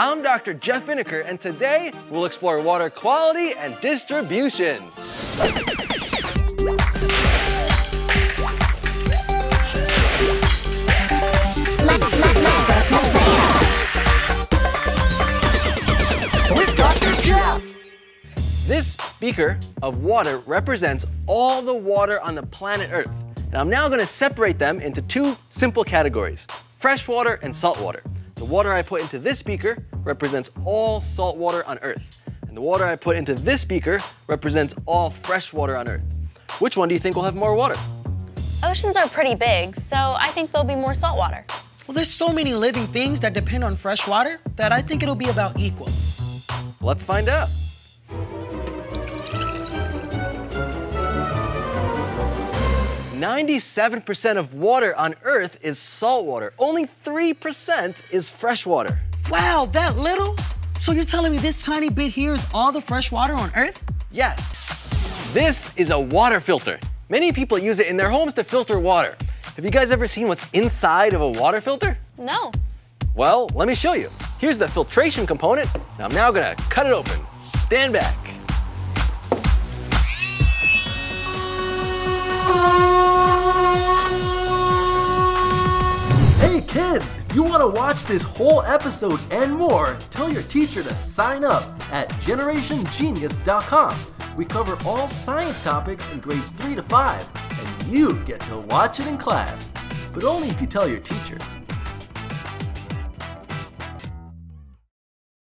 I'm Dr. Jeff Finneker, and today we'll explore water quality and distribution. With Dr. Jeff. This beaker of water represents all the water on the planet Earth. And I'm now going to separate them into two simple categories, fresh water and salt water. The water I put into this beaker represents all salt water on Earth. And the water I put into this beaker represents all fresh water on Earth. Which one do you think will have more water? Oceans are pretty big, so I think there'll be more salt water. Well, there's so many living things that depend on fresh water that I think it'll be about equal. Let's find out. Ninety-seven 97% of water on Earth is salt water. Only 3% is fresh water. Wow, that little? So you're telling me this tiny bit here is all the fresh water on Earth? Yes. This is a water filter. Many people use it in their homes to filter water. Have you guys ever seen what's inside of a water filter? No. Well, let me show you. Here's the filtration component. And I'm now gonna cut it open. Stand back. Hey kids, if you want to watch this whole episode and more, tell your teacher to sign up at generationgenius.com. We cover all science topics in grades 3 to 5, and you get to watch it in class, but only if you tell your teacher.